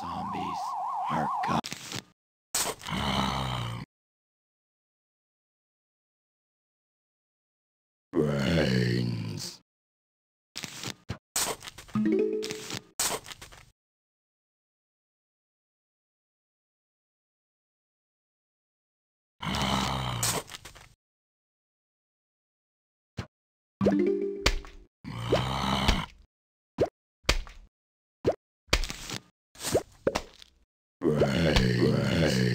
Zombies are coming. Brains. Brains.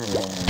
Yeah.